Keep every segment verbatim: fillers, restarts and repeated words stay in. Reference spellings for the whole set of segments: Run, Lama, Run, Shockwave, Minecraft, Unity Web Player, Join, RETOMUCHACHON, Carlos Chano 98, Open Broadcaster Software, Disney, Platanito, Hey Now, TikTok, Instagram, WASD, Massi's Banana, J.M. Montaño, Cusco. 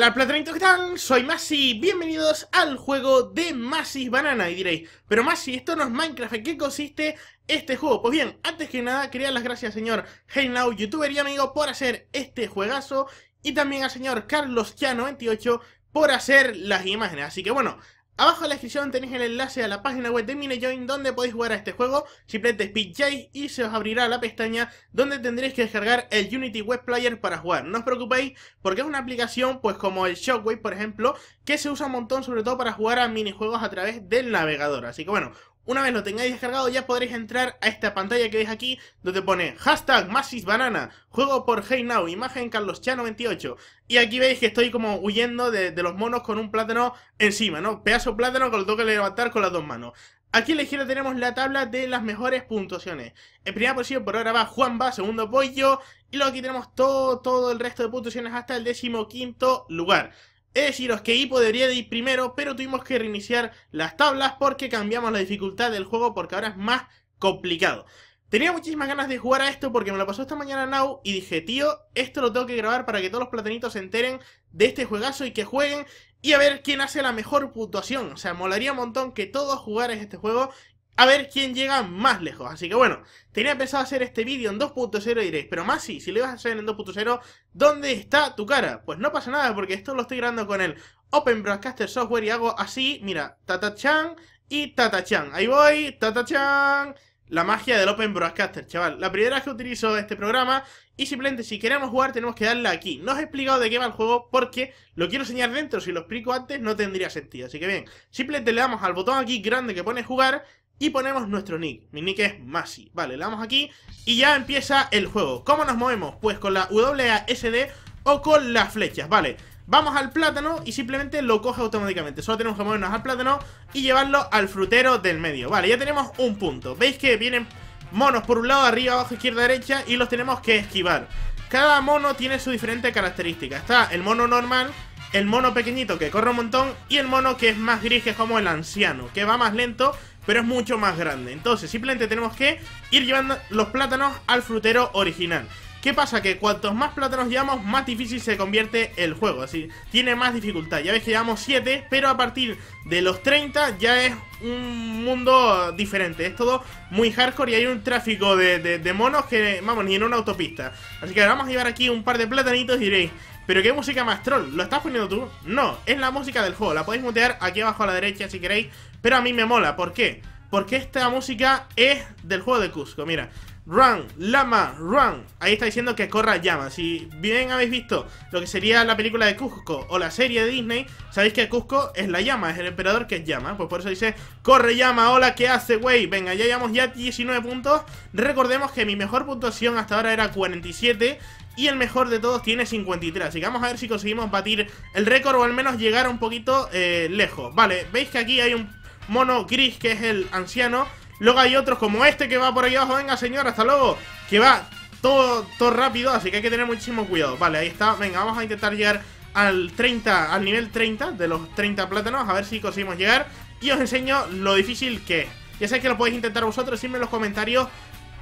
Hola Platanito, ¿qué tal? Soy Massi, bienvenidos al juego de Massi's Banana. Y diréis, pero Massi, esto no es Minecraft, ¿en qué consiste este juego? Pues bien, antes que nada quería dar las gracias al señor Hey Now, youtuber y amigo, por hacer este juegazo. Y también al señor Carlos Chano noventa y ocho por hacer las imágenes. Así que bueno, abajo en la descripción tenéis el enlace a la página web de mi Join donde podéis jugar a este juego. Simplemente pincháis y se os abrirá la pestaña donde tendréis que descargar el Unity Web Player para jugar. No os preocupéis porque es una aplicación pues como el Shockwave, por ejemplo, que se usa un montón sobre todo para jugar a minijuegos a través del navegador. Así que bueno, una vez lo tengáis descargado ya podréis entrar a esta pantalla que veis aquí donde pone hashtag Massi's Banana, juego por Hey Now, imagen Carlos Chano noventa y ocho. Y aquí veis que estoy como huyendo de, de los monos con un plátano encima, ¿no? Pedazo de plátano que lo tengo que levantar con las dos manos. Aquí a la izquierda tenemos la tabla de las mejores puntuaciones. En primera posición por ahora va Juanba, segundo voy yo. Y luego aquí tenemos todo, todo el resto de puntuaciones hasta el decimoquinto lugar. Es deciros que Hippo debería de ir primero, pero tuvimos que reiniciar las tablas porque cambiamos la dificultad del juego porque ahora es más complicado. Tenía muchísimas ganas de jugar a esto porque me lo pasó esta mañana Now y dije, tío, esto lo tengo que grabar para que todos los platanitos se enteren de este juegazo y que jueguen y a ver quién hace la mejor puntuación. O sea, molaría un montón que todos jugarais este juego a ver quién llega más lejos. Así que bueno, tenía pensado hacer este vídeo en dos punto cero y diréis, pero Massi, si lo ibas a hacer en dos punto cero, ¿dónde está tu cara? Pues no pasa nada porque esto lo estoy grabando con el Open Broadcaster Software y hago así, mira, tatachan y tatachan. Ahí voy, tatachan. La magia del Open Broadcaster, chaval. La primera vez que utilizo este programa y simplemente si queremos jugar tenemos que darle aquí. No os he explicado de qué va el juego porque lo quiero enseñar dentro. Si lo explico antes no tendría sentido. Así que bien, simplemente le damos al botón aquí grande que pone jugar y ponemos nuestro nick. Mi nick es Massi. Vale, le damos aquí y ya empieza el juego. ¿Cómo nos movemos? Pues con la W A S D o con las flechas, vale. Vamos al plátano y simplemente lo coge automáticamente. Solo tenemos que movernos al plátano y llevarlo al frutero del medio. Vale, ya tenemos un punto. ¿Veis que vienen monos por un lado, arriba, abajo, izquierda, derecha? Y los tenemos que esquivar. Cada mono tiene su diferente característica. Está el mono normal, el mono pequeñito que corre un montón y el mono que es más gris, que es como el anciano, que va más lento pero es mucho más grande. Entonces simplemente tenemos que ir llevando los plátanos al frutero original. ¿Qué pasa? Que cuantos más plátanos llevamos, más difícil se convierte el juego. Así tiene más dificultad. Ya veis que llevamos siete, pero a partir de los treinta ya es un mundo diferente. Es todo muy hardcore y hay un tráfico de, de, de monos que, vamos, ni en una autopista. Así que ahora vamos a llevar aquí un par de platanitos y diréis, ¿pero qué música más troll? ¿Lo estás poniendo tú? No, es la música del juego. La podéis mutear aquí abajo a la derecha si queréis, pero a mí me mola. ¿Por qué? Porque esta música es del juego de Cusco, mira. Run, Lama, Run. Ahí está diciendo que corra llama. Si bien habéis visto lo que sería la película de Cusco o la serie de Disney, sabéis que Cusco es la llama, es el emperador que es llama. Pues por eso dice, corre llama, hola, ¿qué hace, güey? Venga, ya llevamos ya diecinueve puntos. Recordemos que mi mejor puntuación hasta ahora era cuarenta y siete y el mejor de todos tiene cincuenta y tres. Así que vamos a ver si conseguimos batir el récord o al menos llegar un poquito eh, lejos. Vale, veis que aquí hay un mono gris que es el anciano. Luego hay otros como este que va por ahí abajo, venga señor, hasta luego, que va todo, todo rápido, así que hay que tener muchísimo cuidado. Vale, ahí está, venga, vamos a intentar llegar al treinta, al nivel treinta de los treinta plátanos, a ver si conseguimos llegar. Y os enseño lo difícil que es. Ya sabéis que lo podéis intentar vosotros, decidme en los comentarios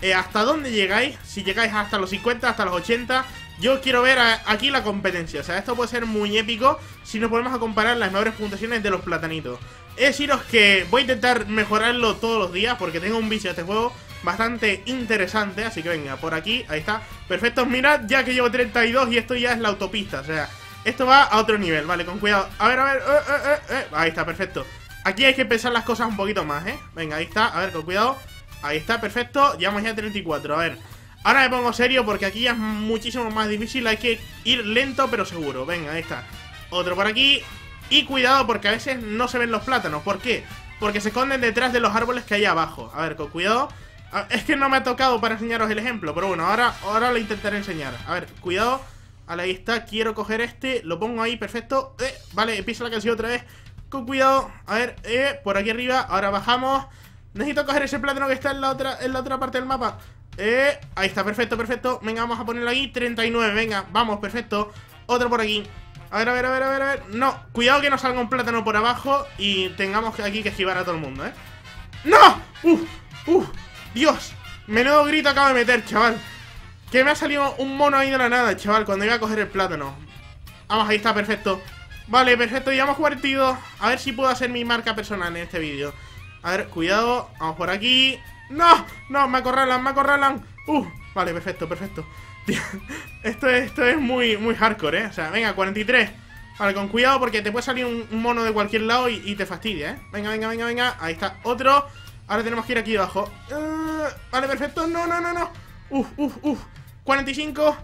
eh, hasta dónde llegáis. Si llegáis hasta los cincuenta, hasta los ochenta, yo quiero ver a, aquí la competencia. O sea, esto puede ser muy épico si nos ponemos a comparar las mejores puntuaciones de los platanitos. Es deciros que voy a intentar mejorarlo todos los días porque tengo un vicio de este juego bastante interesante. Así que venga, por aquí, ahí está. Perfecto, mirad, ya que llevo treinta y dos y esto ya es la autopista. O sea, esto va a otro nivel, vale, con cuidado. A ver, a ver, eh, eh, eh. Ahí está, perfecto. Aquí hay que pensar las cosas un poquito más, eh. Venga, ahí está, a ver, con cuidado. Ahí está, perfecto, llevamos ya treinta y cuatro, a ver. Ahora me pongo serio porque aquí ya es muchísimo más difícil. Hay que ir lento pero seguro. Venga, ahí está, otro por aquí. Y cuidado porque a veces no se ven los plátanos. ¿Por qué? Porque se esconden detrás de los árboles que hay abajo. A ver, con cuidado. Es que no me ha tocado para enseñaros el ejemplo, pero bueno, ahora, ahora lo intentaré enseñar. A ver, cuidado. Ahí está, quiero coger este. Lo pongo ahí, perfecto. eh, Vale, empieza la canción otra vez. Con cuidado, a ver, eh, por aquí arriba. Ahora bajamos. Necesito coger ese plátano que está en la otra, en la otra parte del mapa. Eh, ahí está, perfecto, perfecto. Venga, vamos a ponerlo aquí, treinta y nueve, venga. Vamos, perfecto, otro por aquí. A ver, a ver, a ver, a ver, a ver. No, cuidado que no salga un plátano por abajo y tengamos aquí que esquivar a todo el mundo, ¿eh? ¡No! ¡Uf! ¡Uf! ¡Dios! Menudo grito acabo de meter, chaval. Que me ha salido un mono ahí de la nada, chaval, cuando iba a coger el plátano. Vamos, ahí está, perfecto. Vale, perfecto, llevamos cuarenta y dos. A ver si puedo hacer mi marca personal en este vídeo. A ver, cuidado, vamos por aquí. ¡No! ¡No! ¡Me acorralan! ¡Me acorralan! ¡Uh! Vale, perfecto, perfecto. Tío, esto, esto es muy, muy hardcore, ¿eh? O sea, venga, cuarenta y tres. Vale, con cuidado porque te puede salir un, un mono de cualquier lado y, y te fastidia, ¿eh? Venga, venga, venga, venga. Ahí está, otro. Ahora tenemos que ir aquí abajo. Uh, vale, perfecto. ¡No, no, no, no! ¡Uf, uf, uf! cuarenta y cinco.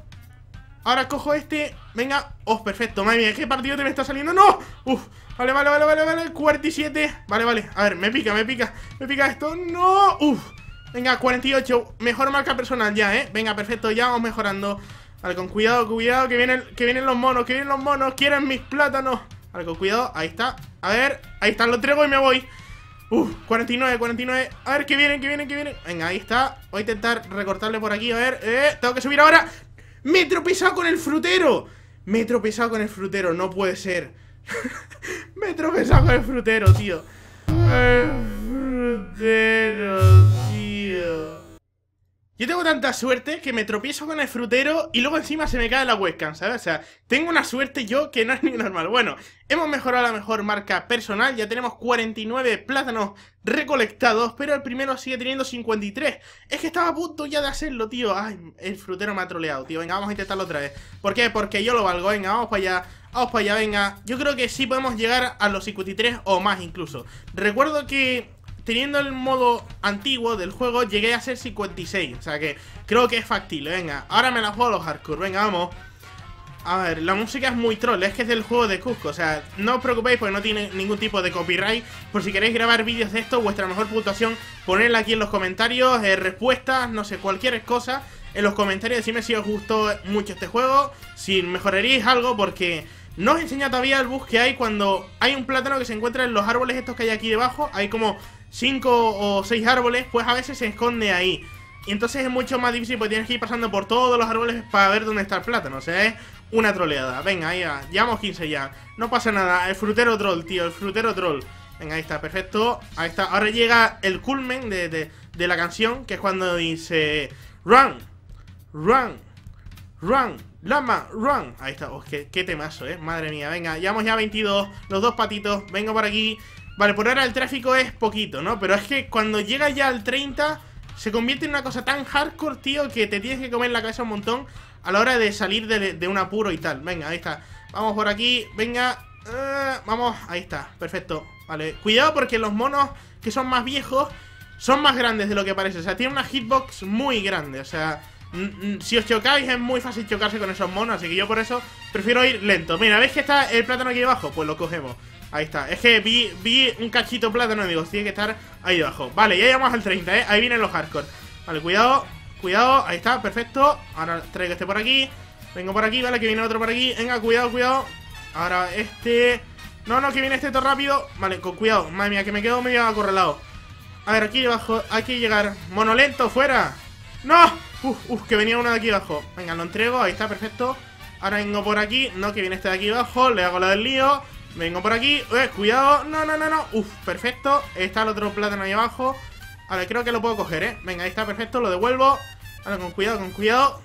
Ahora cojo este. Venga. ¡Oh, perfecto! Madre mía, ¿qué partido te me está saliendo? ¡No! ¡Uf! Vale, vale, vale, vale, vale. cuarenta y siete. Vale, vale. A ver, me pica, me pica. Me pica esto. ¡No! ¡Uf! Venga, cuarenta y ocho. Mejor marca personal ya, ¿eh? Venga, perfecto. Ya vamos mejorando. Vale, con cuidado, cuidado. Que vienen, que vienen los monos, que vienen los monos. Quieren mis plátanos. Vale, con cuidado. Ahí está. A ver. Ahí está. Lo traigo y me voy. Uf, cuarenta y nueve, cuarenta y nueve. A ver, que vienen, que vienen, que vienen. Venga, ahí está. Voy a intentar recortarle por aquí. A ver, eh, tengo que subir ahora. Me he tropezado con el frutero. Me he tropezado con el frutero, no puede ser. Me he tropezado con el frutero, tío. El frutero, tío. Yo tengo tanta suerte que me tropiezo con el frutero y luego encima se me cae la webcam, ¿sabes? O sea, tengo una suerte yo que no es ni normal. Bueno, hemos mejorado la mejor marca personal. Ya tenemos cuarenta y nueve plátanos recolectados, pero el primero sigue teniendo cincuenta y tres. Es que estaba a punto ya de hacerlo, tío. Ay, el frutero me ha troleado, tío. Venga, vamos a intentarlo otra vez. ¿Por qué? Porque yo lo valgo. Venga, vamos para allá. Vamos para allá, venga. Yo creo que sí podemos llegar a los cincuenta y tres o más incluso. Recuerdo que... teniendo el modo antiguo del juego, llegué a ser cincuenta y seis. O sea que creo que es factible. Venga, ahora me la juego a los hardcore. Venga, vamos. A ver, la música es muy troll. Es que es del juego de Cusco. O sea, no os preocupéis porque no tiene ningún tipo de copyright. Por si queréis grabar vídeos de esto, vuestra mejor puntuación, ponedla aquí en los comentarios. Eh, respuestas, no sé, cualquier cosa. En los comentarios decidme si os gustó mucho este juego. Si mejoraríais algo porque... no os enseña todavía el bug que hay cuando hay un plátano que se encuentra en los árboles estos que hay aquí debajo. Hay como cinco o seis árboles, pues a veces se esconde ahí. Y entonces es mucho más difícil porque tienes que ir pasando por todos los árboles para ver dónde está el plátano. O sea, es una troleada. Venga, ahí va. Llevamos quince ya. No pasa nada. El frutero troll, tío. El frutero troll. Venga, ahí está. Perfecto. Ahí está. Ahora llega el culmen de, de, de la canción, que es cuando dice... Run. Run. Run. Lama, Run. Ahí está. Oh, qué, qué temazo, eh. Madre mía. Venga, llevamos ya veintidós. Los dos patitos. Vengo por aquí. Vale, por ahora el tráfico es poquito, ¿no? Pero es que cuando llega ya al treinta, se convierte en una cosa tan hardcore, tío, que te tienes que comer la cabeza un montón a la hora de salir de, de un apuro y tal. Venga, ahí está. Vamos por aquí. Venga. Uh, vamos. Ahí está. Perfecto. Vale. Cuidado porque los monos que son más viejos son más grandes de lo que parece. O sea, tienen una hitbox muy grande. O sea... si os chocáis es muy fácil chocarse con esos monos, así que yo por eso prefiero ir lento. Mira, ¿veis que está el plátano aquí debajo? Pues lo cogemos. Ahí está. Es que vi, vi un cachito plátano y digo, tiene que estar ahí debajo. Vale, ya llegamos al treinta, ¿eh? Ahí vienen los hardcore. Vale, cuidado, cuidado. Ahí está, perfecto. Ahora traigo este por aquí. Vengo por aquí, vale, que viene otro por aquí. Venga, cuidado, cuidado. Ahora este... no, no, que viene este todo rápido. Vale, con cuidado. Madre mía, que me quedo medio acorralado. A ver, aquí debajo hay que llegar. Mono lento, fuera. ¡No! Uf, uf, que venía uno de aquí abajo. Venga, lo entrego, ahí está, perfecto. Ahora vengo por aquí, no, que viene este de aquí abajo. Le hago la del lío, vengo por aquí. eh, Cuidado, no, no, no, no, uf, perfecto. Está el otro plátano ahí abajo. Ahora creo que lo puedo coger, eh, venga, ahí está, perfecto. Lo devuelvo, ahora con cuidado, con cuidado.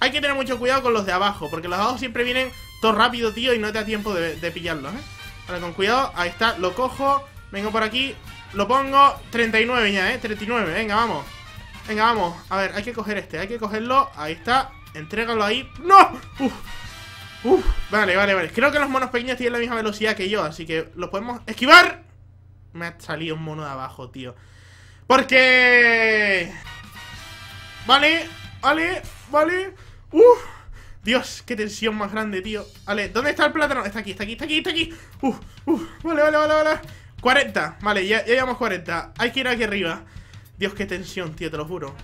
Hay que tener mucho cuidado con los de abajo, porque los de abajo siempre vienen todo rápido, tío, y no te da tiempo de, de pillarlos, eh. Ahora con cuidado, ahí está, lo cojo. Vengo por aquí, lo pongo. Treinta y nueve ya, eh, treinta y nueve, venga, vamos. Venga, vamos, a ver, hay que coger este, hay que cogerlo, ahí está, entrégalo ahí. ¡No! ¡Uf! ¡Uf! Vale, vale, vale, creo que los monos pequeños tienen la misma velocidad que yo, así que los podemos esquivar. Me ha salido un mono de abajo, tío. ¿Por qué? Vale, vale, vale. ¡Uf! Dios, qué tensión más grande, tío. Vale, ¿dónde está el plátano? Está aquí, está aquí, está aquí, está aquí. ¡Uf! ¡Uf! Vale, vale, vale, vale. cuarenta, vale, ya, ya llevamos cuarenta. Hay que ir aquí arriba. Dios, qué tensión, tío, te lo juro.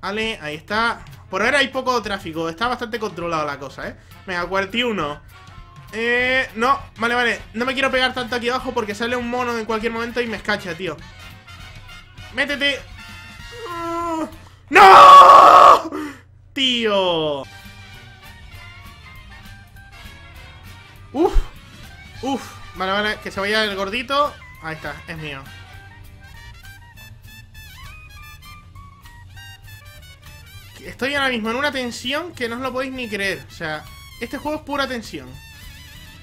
Vale, ahí está. Por ahora hay poco tráfico, está bastante controlada la cosa, eh. Venga, cuarenta y uno. Eh, no, vale, vale. No me quiero pegar tanto aquí abajo porque sale un mono en cualquier momento y me escacha, tío. Métete. ¡No! Tío. Uf. Uf. Vale, vale, que se vaya el gordito. Ahí está, es mío. Estoy ahora mismo en una tensión que no os lo podéis ni creer. O sea, Este juego es pura tensión.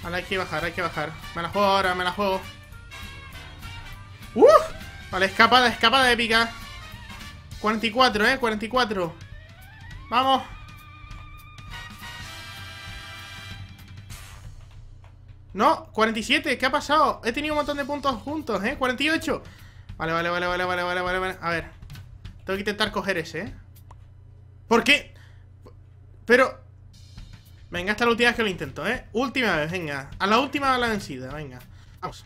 Vale, hay que bajar, hay que bajar. Me la juego ahora, me la juego. ¡Uf! Vale, escapada, escapada épica. cuarenta y cuatro, eh, cuarenta y cuatro. Vamos. No, cuarenta y siete, ¿qué ha pasado? He tenido un montón de puntos juntos, eh, cuarenta y ocho. Vale, vale, vale, vale, vale, vale, vale. A ver, tengo que intentar coger ese, eh. ¿Por qué? Pero... Venga, esta es la última vez que lo intento, ¿eh? Última vez, venga. A la última va la vencida, venga. Vamos.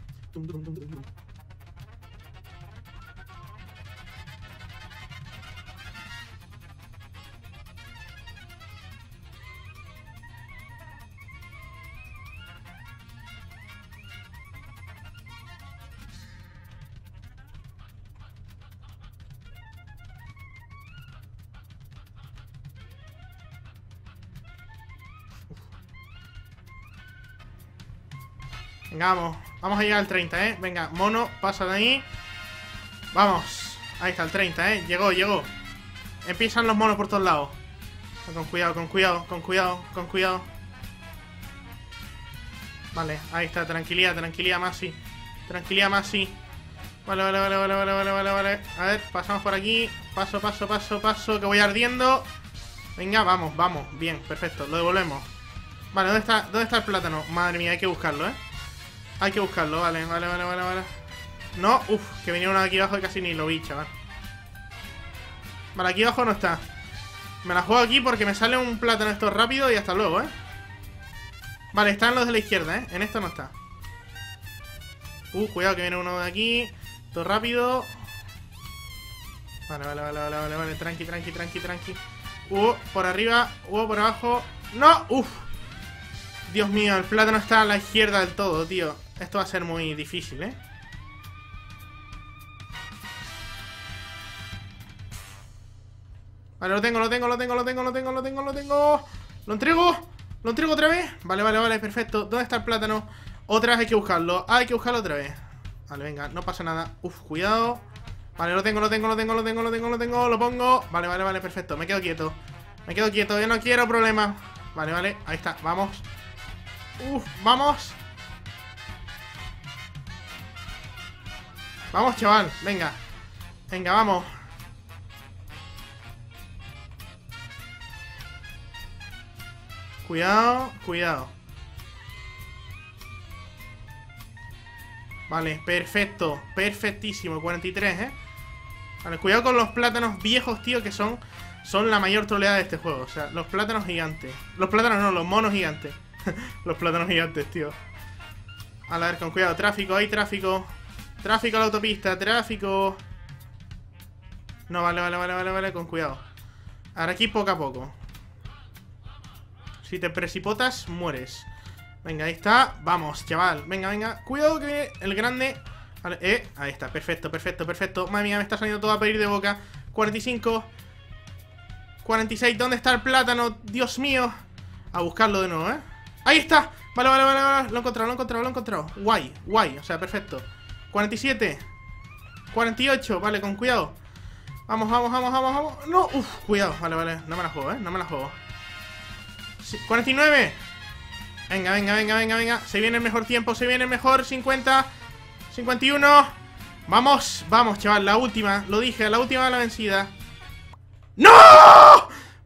Venga, vamos, vamos a llegar al treinta, eh. Venga, mono, pasa de ahí. Vamos, ahí está el treinta, eh. Llegó, llegó. Empiezan los monos por todos lados. Con cuidado, con cuidado, con cuidado, con cuidado. Vale, ahí está, tranquilidad, tranquilidad, Massi. Tranquilidad, Massi. Vale, vale, vale, vale, vale, vale, vale, vale. A ver, pasamos por aquí. Paso, paso, paso, paso, que voy ardiendo. Venga, vamos, vamos, bien, perfecto, lo devolvemos. Vale, ¿dónde está, dónde está el plátano? Madre mía, hay que buscarlo, eh. Hay que buscarlo, vale, vale, vale, vale, vale. No, uff, que venía uno de aquí abajo y casi ni lo vi, chaval. Vale, aquí abajo no está. Me la juego aquí porque me sale un plátano esto rápido y hasta luego, eh. Vale, están los de la izquierda, eh. En esta no está. Uh, cuidado que viene uno de aquí. Todo rápido. Vale, vale, vale, vale, vale, vale. Tranqui, tranqui, tranqui, tranqui. Uh, por arriba, uh, por abajo. No, uff. Dios mío, el plátano está a la izquierda del todo, tío. Esto va a ser muy difícil, ¿eh? Vale, lo tengo, lo tengo, lo tengo, lo tengo, lo tengo, lo tengo, lo tengo. ¿Lo entrego? ¿Lo entrego otra vez? Vale, vale, vale, perfecto. ¿Dónde está el plátano? Otra vez hay que buscarlo. Hay que buscarlo otra vez. Vale, venga, no pasa nada. Uf, cuidado. Vale, lo tengo, lo tengo, lo tengo, lo tengo, lo tengo, lo tengo, lo pongo. Vale, vale, vale, perfecto. Me quedo quieto. Me quedo quieto, yo no quiero problemas. Vale, vale, ahí está, vamos. Uf, vamos. Vamos, chaval, venga. Venga, vamos. Cuidado, cuidado. Vale, perfecto. Perfectísimo, cuarenta y tres, eh. Vale, cuidado con los plátanos viejos, tío, que son Son la mayor troleada de este juego. O sea, los plátanos gigantes. Los plátanos no, los monos gigantes. Los plátanos gigantes, tío. A ver, con cuidado, tráfico, hay tráfico. Tráfico a la autopista, tráfico. No, vale, vale, vale, vale, vale, con cuidado. Ahora aquí poco a poco. Si te precipitas, mueres. Venga, ahí está, vamos, chaval. Venga, venga, cuidado que viene el grande. Vale, eh, ahí está, perfecto, perfecto, perfecto. Madre mía, me está saliendo todo a pedir de boca. Cuarenta y cinco, cuarenta y seis, ¿dónde está el plátano? Dios mío. A buscarlo de nuevo, eh. ¡Ahí está! Vale, vale, vale, vale, lo he encontrado, lo he encontrado, lo he encontrado. Guay, guay, o sea, perfecto. cuarenta y siete, cuarenta y ocho, vale, con cuidado. Vamos, vamos, vamos, vamos, vamos. No, uff, cuidado, vale, vale, no me la juego, eh, no me la juego. Sí, cuarenta y nueve. Venga, venga, venga, venga, venga. Se viene el mejor tiempo, se viene el mejor. cincuenta, cincuenta y uno. Vamos, vamos, chaval, la última. Lo dije, la última de la vencida. ¡No!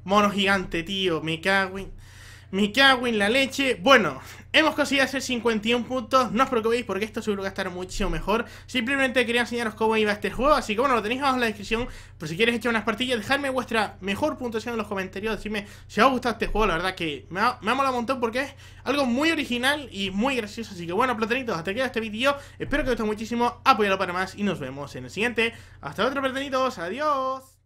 Mono gigante, tío, me cago en... Me cago en la leche. Bueno, hemos conseguido hacer cincuenta y uno puntos. No os preocupéis porque esto seguro que va a estar muchísimo mejor. Simplemente quería enseñaros cómo iba este juego. Así que bueno, lo tenéis abajo en la descripción. Por si queréis echar unas partidas, dejadme vuestra mejor puntuación en los comentarios. Decidme si os ha gustado este juego. La verdad que me ha, me ha molado un montón porque es algo muy original y muy gracioso. Así que bueno, platanitos, hasta aquí este vídeo. Espero que os guste muchísimo. Apoyadlo para más y nos vemos en el siguiente. Hasta otro, platanitos. Adiós.